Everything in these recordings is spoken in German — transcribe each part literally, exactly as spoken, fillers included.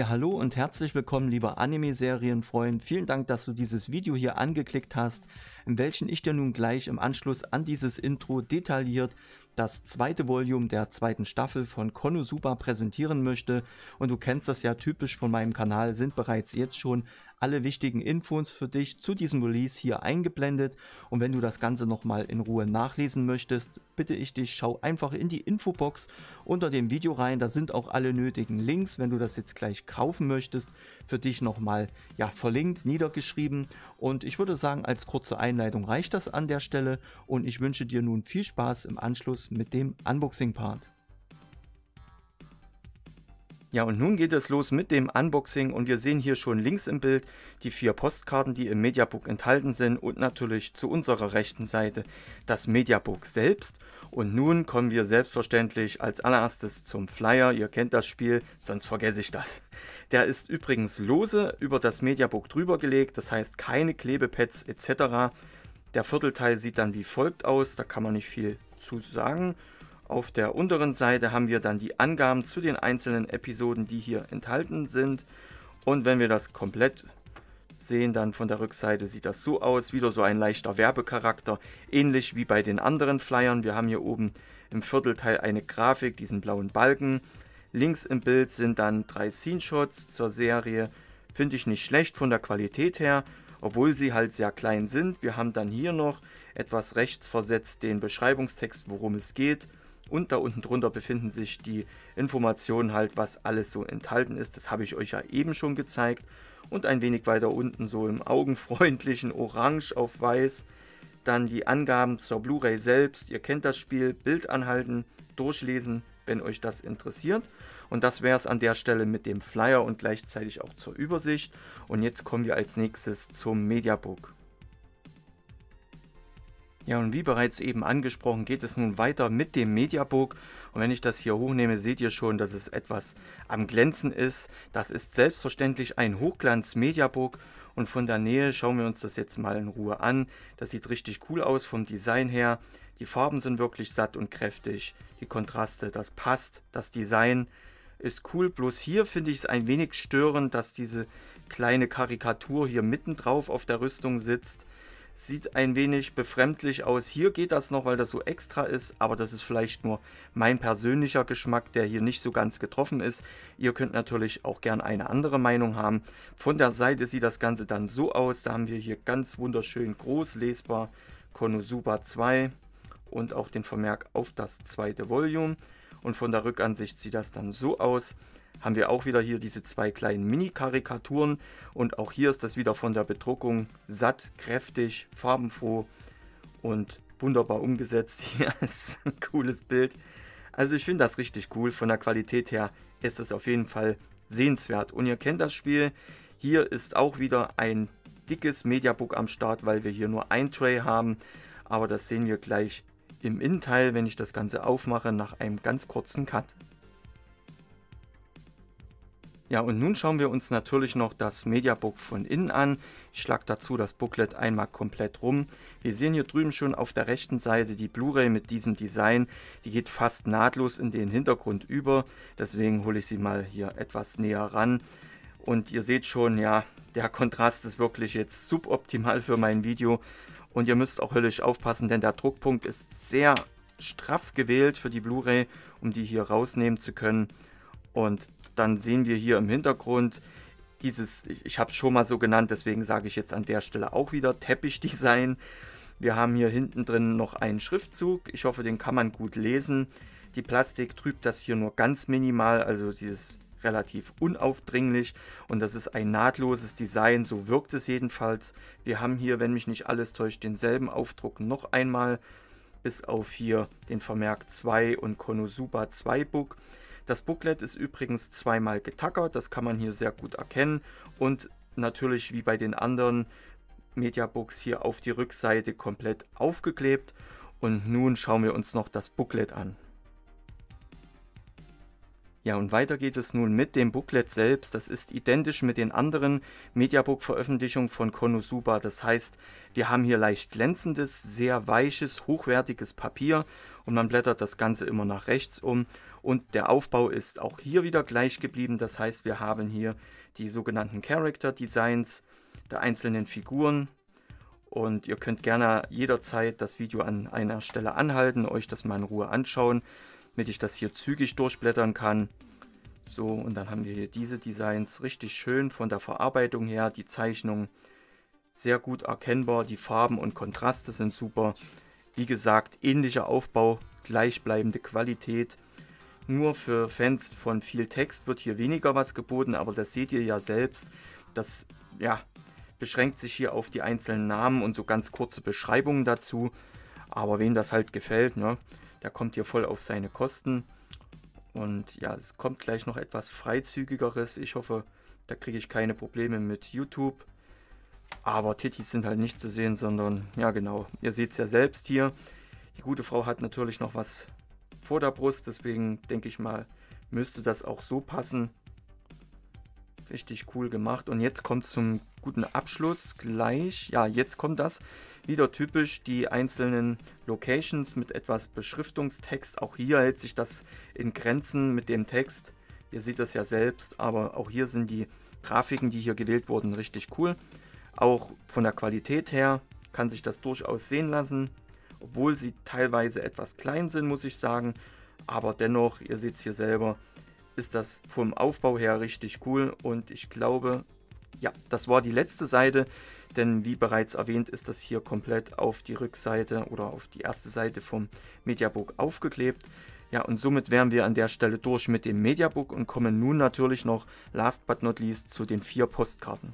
Ja, hallo und herzlich willkommen, lieber Anime-Serienfreund. Vielen Dank, dass du dieses Video hier angeklickt hast, in welchem ich dir nun gleich im Anschluss an dieses Intro detailliert das zweite Volume der zweiten Staffel von KonoSuba präsentieren möchte. Und du kennst das ja, typisch von meinem Kanal sind bereits jetzt schon alle wichtigen Infos für dich zu diesem Release hier eingeblendet. Und wenn du das Ganze nochmal in Ruhe nachlesen möchtest, bitte ich dich, schau einfach in die Infobox unter dem Video rein. Da sind auch alle nötigen Links, wenn du das jetzt gleich kaufen möchtest, für dich nochmal ja, verlinkt, niedergeschrieben. Und ich würde sagen, als kurze Einleitung reicht das an der Stelle und ich wünsche dir nun viel Spaß im Anschluss mit dem Unboxing-Part. Ja, und nun geht es los mit dem Unboxing und wir sehen hier schon links im Bild die vier Postkarten, die im Mediabook enthalten sind und natürlich zu unserer rechten Seite das Mediabook selbst. Und nun kommen wir selbstverständlich als allererstes zum Flyer. Ihr kennt das Spiel, sonst vergesse ich das. Der ist übrigens lose über das Mediabook drüber gelegt, das heißt keine Klebepads et cetera. Der Viertelteil sieht dann wie folgt aus, da kann man nicht viel zu sagen. Auf der unteren Seite haben wir dann die Angaben zu den einzelnen Episoden, die hier enthalten sind. Und wenn wir das komplett sehen, dann von der Rückseite sieht das so aus. Wieder so ein leichter Werbecharakter, ähnlich wie bei den anderen Flyern. Wir haben hier oben im Viertelteil eine Grafik, diesen blauen Balken. Links im Bild sind dann drei Scene-Shots zur Serie. Finde ich nicht schlecht von der Qualität her, obwohl sie halt sehr klein sind. Wir haben dann hier noch etwas rechts versetzt den Beschreibungstext, worum es geht. Und da unten drunter befinden sich die Informationen halt, was alles so enthalten ist. Das habe ich euch ja eben schon gezeigt. Und ein wenig weiter unten so im augenfreundlichen Orange auf Weiß. Dann die Angaben zur Blu-ray selbst. Ihr kennt das Spiel. Bild anhalten, durchlesen, wenn euch das interessiert. Und das wäre es an der Stelle mit dem Flyer und gleichzeitig auch zur Übersicht. Und jetzt kommen wir als nächstes zum Mediabook. Ja, und wie bereits eben angesprochen, geht es nun weiter mit dem Mediabook. Und wenn ich das hier hochnehme, seht ihr schon, dass es etwas am Glänzen ist. Das ist selbstverständlich ein Hochglanz-Mediabook. Und von der Nähe schauen wir uns das jetzt mal in Ruhe an. Das sieht richtig cool aus vom Design her. Die Farben sind wirklich satt und kräftig. Die Kontraste, das passt. Das Design ist cool. Bloß hier finde ich es ein wenig störend, dass diese kleine Karikatur hier mittendrauf auf der Rüstung sitzt. Sieht ein wenig befremdlich aus. Hier geht das noch, weil das so extra ist, aber das ist vielleicht nur mein persönlicher Geschmack, der hier nicht so ganz getroffen ist. Ihr könnt natürlich auch gern eine andere Meinung haben. Von der Seite sieht das Ganze dann so aus. Da haben wir hier ganz wunderschön groß lesbar KonoSuba zwei und auch den Vermerk auf das zweite Volume. Und von der Rückansicht sieht das dann so aus. Haben wir auch wieder hier diese zwei kleinen Mini-Karikaturen und auch hier ist das wieder von der Bedruckung satt, kräftig, farbenfroh und wunderbar umgesetzt. Hier ist ein cooles Bild. Also ich finde das richtig cool. Von der Qualität her ist es auf jeden Fall sehenswert. Und ihr kennt das Spiel. Hier ist auch wieder ein dickes Mediabook am Start, weil wir hier nur ein Tray haben. Aber das sehen wir gleich im Innenteil, wenn ich das Ganze aufmache, nach einem ganz kurzen Cut. Ja, und nun schauen wir uns natürlich noch das Mediabook von innen an. Ich schlage dazu das Booklet einmal komplett rum. Wir sehen hier drüben schon auf der rechten Seite die Blu-ray mit diesem Design. Die geht fast nahtlos in den Hintergrund über. Deswegen hole ich sie mal hier etwas näher ran. Und ihr seht schon, ja, der Kontrast ist wirklich jetzt suboptimal für mein Video. Und ihr müsst auch höllisch aufpassen, denn der Druckpunkt ist sehr straff gewählt für die Blu-ray, um die hier rausnehmen zu können. Und dann sehen wir hier im Hintergrund dieses, ich habe es schon mal so genannt, deswegen sage ich jetzt an der Stelle auch wieder Teppichdesign. Wir haben hier hinten drin noch einen Schriftzug, ich hoffe, den kann man gut lesen. Die Plastik trübt das hier nur ganz minimal, also dieses relativ unaufdringlich und das ist ein nahtloses Design, so wirkt es jedenfalls. Wir haben hier, wenn mich nicht alles täuscht, denselben Aufdruck noch einmal, bis auf hier den Vermerk zwei und KonoSuba zwei Book. Das Booklet ist übrigens zweimal getackert, das kann man hier sehr gut erkennen und natürlich wie bei den anderen Mediabooks hier auf die Rückseite komplett aufgeklebt. Und nun schauen wir uns noch das Booklet an. Ja, und weiter geht es nun mit dem Booklet selbst. Das ist identisch mit den anderen Mediabook-Veröffentlichungen von KonoSuba. Das heißt, wir haben hier leicht glänzendes, sehr weiches, hochwertiges Papier und man blättert das Ganze immer nach rechts um. Und der Aufbau ist auch hier wieder gleich geblieben. Das heißt, wir haben hier die sogenannten Character Designs der einzelnen Figuren. Und ihr könnt gerne jederzeit das Video an einer Stelle anhalten, euch das mal in Ruhe anschauen, damit ich das hier zügig durchblättern kann. So, und dann haben wir hier diese Designs, richtig schön von der Verarbeitung her, die Zeichnung sehr gut erkennbar, die Farben und Kontraste sind super. Wie gesagt, ähnlicher Aufbau, gleichbleibende Qualität. Nur für Fans von viel Text wird hier weniger was geboten, aber das seht ihr ja selbst, das, ja, beschränkt sich hier auf die einzelnen Namen und so ganz kurze Beschreibungen dazu. Aber wem das halt gefällt, ne, der kommt hier voll auf seine Kosten. Und ja, es kommt gleich noch etwas Freizügigeres. Ich hoffe, da kriege ich keine Probleme mit YouTube. Aber Tittis sind halt nicht zu sehen, sondern, ja genau, ihr seht es ja selbst hier. Die gute Frau hat natürlich noch was vor der Brust, deswegen denke ich mal, müsste das auch so passen. Richtig cool gemacht. Und jetzt kommt zum guten Abschluss gleich, ja, jetzt kommt das wieder typisch, die einzelnen Locations mit etwas Beschriftungstext. Auch hier hält sich das in Grenzen mit dem Text. Ihr seht das ja selbst, aber auch hier sind die Grafiken, die hier gewählt wurden, richtig cool. Auch von der Qualität her kann sich das durchaus sehen lassen, obwohl sie teilweise etwas klein sind, muss ich sagen. Aber dennoch, ihr seht es hier selber, ist das vom Aufbau her richtig cool und ich glaube, ja, das war die letzte Seite, denn wie bereits erwähnt, ist das hier komplett auf die Rückseite oder auf die erste Seite vom Mediabook aufgeklebt. Ja, und somit wären wir an der Stelle durch mit dem Mediabook und kommen nun natürlich noch, last but not least, zu den vier Postkarten.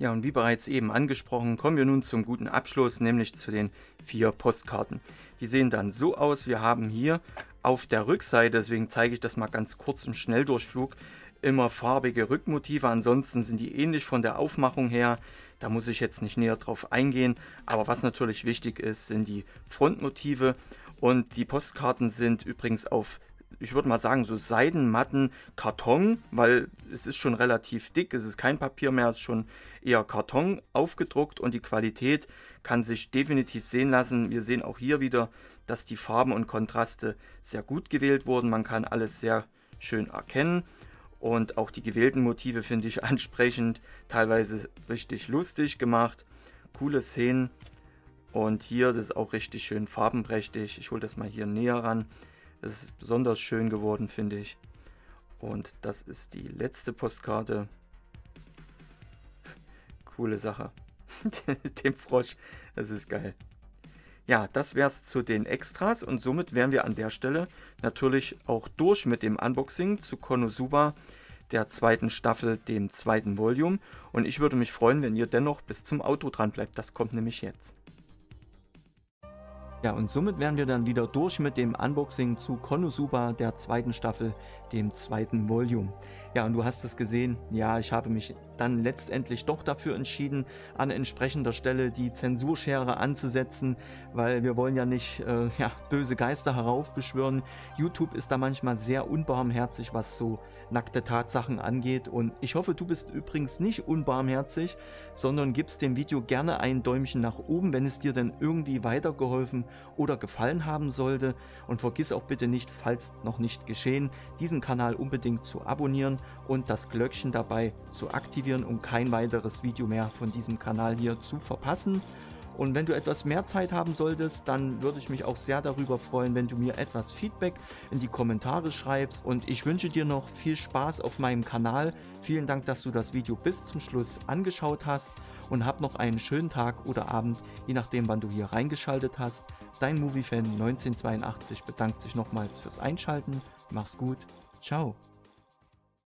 Ja, und wie bereits eben angesprochen, kommen wir nun zum guten Abschluss, nämlich zu den vier Postkarten. Die sehen dann so aus, wir haben hier auf der Rückseite, deswegen zeige ich das mal ganz kurz im Schnelldurchflug, immer farbige Rückmotive, ansonsten sind die ähnlich von der Aufmachung her, da muss ich jetzt nicht näher drauf eingehen, aber was natürlich wichtig ist, sind die Frontmotive und die Postkarten sind übrigens auf, ich würde mal sagen, so seidenmatten Karton, weil es ist schon relativ dick, es ist kein Papier mehr, es ist schon eher Karton aufgedruckt und die Qualität kann sich definitiv sehen lassen. Wir sehen auch hier wieder, dass die Farben und Kontraste sehr gut gewählt wurden, man kann alles sehr schön erkennen. Und auch die gewählten Motive finde ich ansprechend, teilweise richtig lustig gemacht, coole Szenen. Und hier, das ist auch richtig schön farbenprächtig. Ich hole das mal hier näher ran. Das ist besonders schön geworden, finde ich. Und das ist die letzte Postkarte. Coole Sache. Dem Frosch, das ist geil. Ja, das wäre es zu den Extras und somit wären wir an der Stelle natürlich auch durch mit dem Unboxing zu KonoSuba, der zweiten Staffel, dem zweiten Volume. Und ich würde mich freuen, wenn ihr dennoch bis zum Outro dran bleibt, das kommt nämlich jetzt. Ja, und somit wären wir dann wieder durch mit dem Unboxing zu KonoSuba, der zweiten Staffel, dem zweiten Volume. Ja, und du hast es gesehen, ja, ich habe mich dann letztendlich doch dafür entschieden, an entsprechender Stelle die Zensurschere anzusetzen, weil wir wollen ja nicht äh, ja, böse Geister heraufbeschwören. YouTube ist da manchmal sehr unbarmherzig, was so nackte Tatsachen angeht. Und ich hoffe, du bist übrigens nicht unbarmherzig, sondern gibst dem Video gerne ein Däumchen nach oben, wenn es dir denn irgendwie weitergeholfen oder gefallen haben sollte, und vergiss auch bitte nicht, falls noch nicht geschehen, diesen Kanal unbedingt zu abonnieren und das Glöckchen dabei zu aktivieren, um kein weiteres Video mehr von diesem Kanal hier zu verpassen. Und wenn du etwas mehr Zeit haben solltest, dann würde ich mich auch sehr darüber freuen, wenn du mir etwas Feedback in die Kommentare schreibst. Und ich wünsche dir noch viel Spaß auf meinem Kanal. Vielen Dank, dass du das Video bis zum Schluss angeschaut hast und hab noch einen schönen Tag oder Abend, je nachdem wann du hier reingeschaltet hast. Dein MovieFan neunzehnhundertzweiundachtzig bedankt sich nochmals fürs Einschalten. Mach's gut. Ciao.